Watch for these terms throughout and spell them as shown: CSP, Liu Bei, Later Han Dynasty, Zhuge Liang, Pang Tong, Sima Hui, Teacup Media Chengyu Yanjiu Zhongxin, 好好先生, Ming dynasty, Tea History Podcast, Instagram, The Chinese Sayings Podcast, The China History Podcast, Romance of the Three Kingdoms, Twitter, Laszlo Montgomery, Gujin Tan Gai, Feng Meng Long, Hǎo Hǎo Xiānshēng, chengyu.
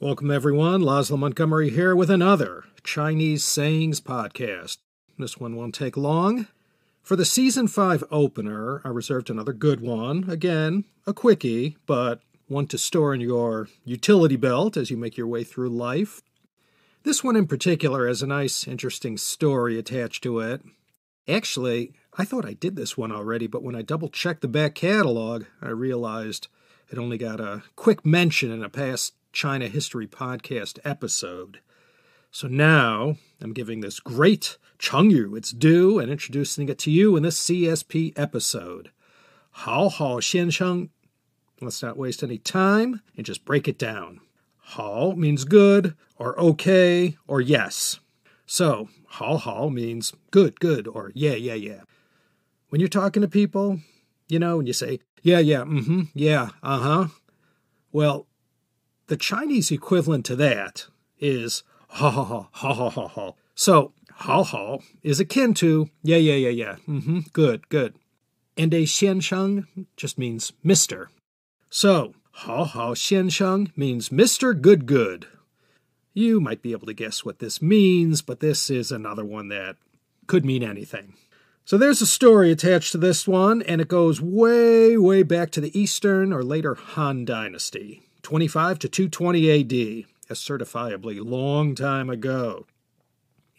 Welcome everyone, Laszlo Montgomery here with another Chinese Sayings Podcast. This one won't take long. For the Season 5 opener, I reserved another good one. Again, a quickie, but one to store in your utility belt as you make your way through life. This one in particular has a nice, interesting story attached to it. Actually, I thought I did this one already, but when I double-checked the back catalog, I realized it only got a quick mention in a past China History Podcast episode. So now I'm giving this great chengyu its due and introducing it to you in this CSP episode. 好好先生. Let's not waste any time and just break it down. 好 means good or okay or yes. So 好好 means good, good, or yeah, yeah, yeah. When you're talking to people, you know, and you say, yeah, yeah, mm-hmm, yeah, uh-huh. Well, the Chinese equivalent to that is ha ha ha ha ha ha ha. So ha ha is akin to yeah yeah yeah yeah. Mm-hmm. Good good. And a xiansheng just means Mr. So ha ha xiansheng means Mr. Good good. You might be able to guess what this means, but this is another one that could mean anything. So there's a story attached to this one, and it goes way way back to the Eastern or later Han Dynasty. 25 to 220 AD, a certifiably long time ago.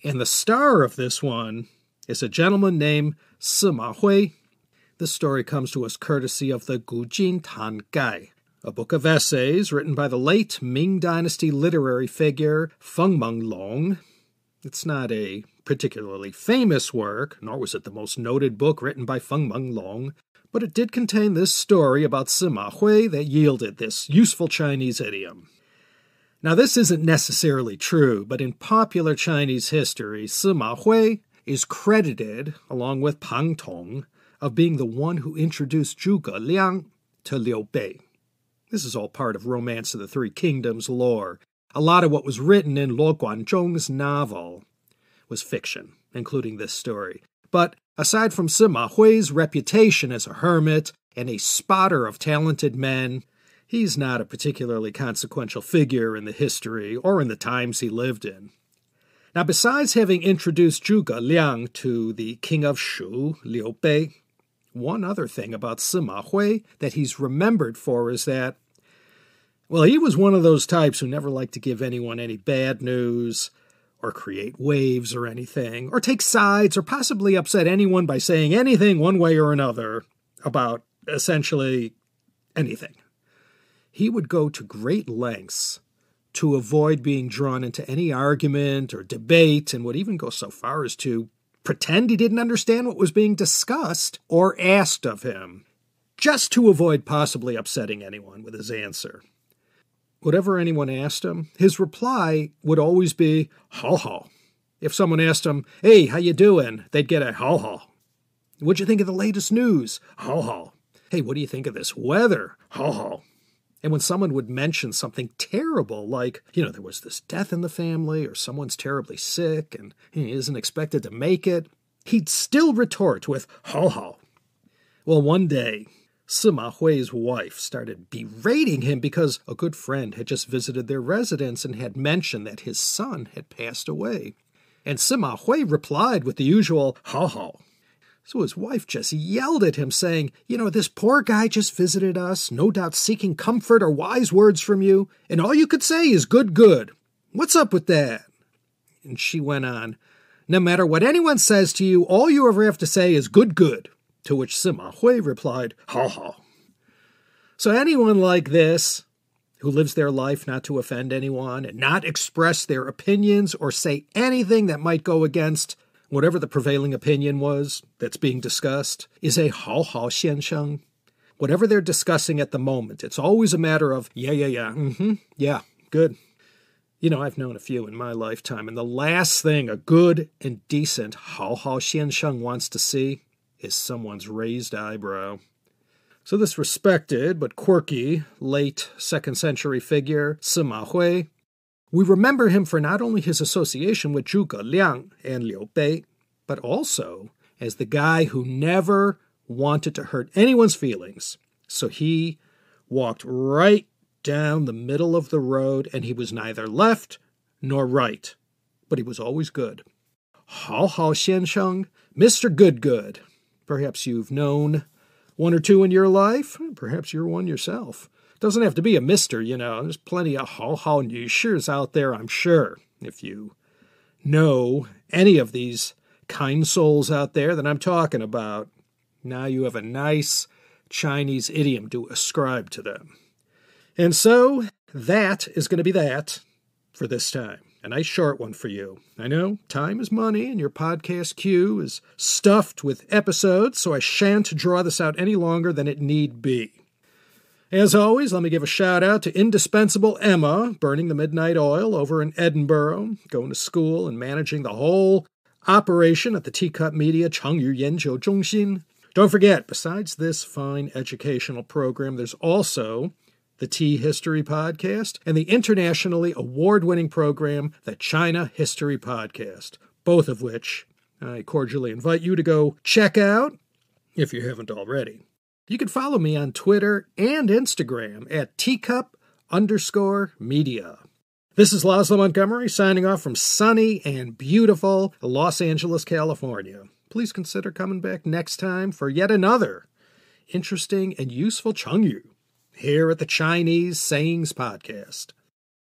And the star of this one is a gentleman named Sima Hui. This story comes to us courtesy of the Gujin Tan Gai, a book of essays written by the late Ming dynasty literary figure Feng Meng Long. It's not a particularly famous work, nor was it the most noted book written by Feng Meng Long, but it did contain this story about Sima Hui that yielded this useful Chinese idiom. Now, this isn't necessarily true, but in popular Chinese history, Sima Hui is credited, along with Pang Tong, of being the one who introduced Zhuge Liang to Liu Bei. This is all part of Romance of the Three Kingdoms lore. A lot of what was written in Luo Guanzhong's novel was fiction, including this story. But aside from Sima Hui's reputation as a hermit and a spotter of talented men, he's not a particularly consequential figure in the history or in the times he lived in. Now, besides having introduced Zhuge Liang to the king of Shu, Liu Bei, one other thing about Sima Hui that he's remembered for is that, well, he was one of those types who never liked to give anyone any bad news, or create waves or anything, or take sides, or possibly upset anyone by saying anything one way or another about essentially anything. He would go to great lengths to avoid being drawn into any argument or debate, and would even go so far as to pretend he didn't understand what was being discussed or asked of him, just to avoid possibly upsetting anyone with his answer. Whatever anyone asked him, his reply would always be, ho ho. If someone asked him, hey, how you doing? They'd get a ho ho. What'd you think of the latest news? Ho ho. Hey, what do you think of this weather? Ho ho. And when someone would mention something terrible, like, you know, there was this death in the family, or someone's terribly sick, and he isn't expected to make it, he'd still retort with, ho ho. Well, one day, Sima Hui's wife started berating him because a good friend had just visited their residence and had mentioned that his son had passed away. And Sima Hui replied with the usual, ha ha. So his wife just yelled at him, saying, you know, this poor guy just visited us, no doubt seeking comfort or wise words from you, and all you could say is good, good. What's up with that? And she went on, no matter what anyone says to you, all you ever have to say is good, good. To which Sima Hui replied, ha ha. So anyone like this, who lives their life not to offend anyone and not express their opinions or say anything that might go against whatever the prevailing opinion was that's being discussed, is a hao hao xiansheng. Whatever they're discussing at the moment, it's always a matter of, yeah, yeah, yeah, mm-hmm, yeah, good. You know, I've known a few in my lifetime, and the last thing a good and decent hao hao xiansheng wants to see is someone's raised eyebrow. So this respected but quirky late 2nd century figure, Sima Hui, we remember him for not only his association with Zhuge Liang and Liu Bei, but also as the guy who never wanted to hurt anyone's feelings. So he walked right down the middle of the road, and he was neither left nor right, but he was always good. 好好先生, Mr. Good Good. Perhaps you've known one or two in your life. Perhaps you're one yourself. Doesn't have to be a mister, you know. There's plenty of 好好女士 out there, I'm sure. If you know any of these kind souls out there that I'm talking about, now you have a nice Chinese idiom to ascribe to them. And so that is going to be that for this time. A nice short one for you. I know time is money and your podcast queue is stuffed with episodes, so I shan't draw this out any longer than it need be. As always, let me give a shout out to indispensable Emma, burning the midnight oil over in Edinburgh, going to school and managing the whole operation at the Teacup Media Chengyu Yanjiu Zhongxin. Don't forget, besides this fine educational program, there's also the Tea History Podcast, and the internationally award-winning program, The China History Podcast, both of which I cordially invite you to go check out if you haven't already. You can follow me on Twitter and Instagram at teacup_media. This is Laszlo Montgomery signing off from sunny and beautiful Los Angeles, California. Please consider coming back next time for yet another interesting and useful Chengyu, here at the Chinese Sayings Podcast.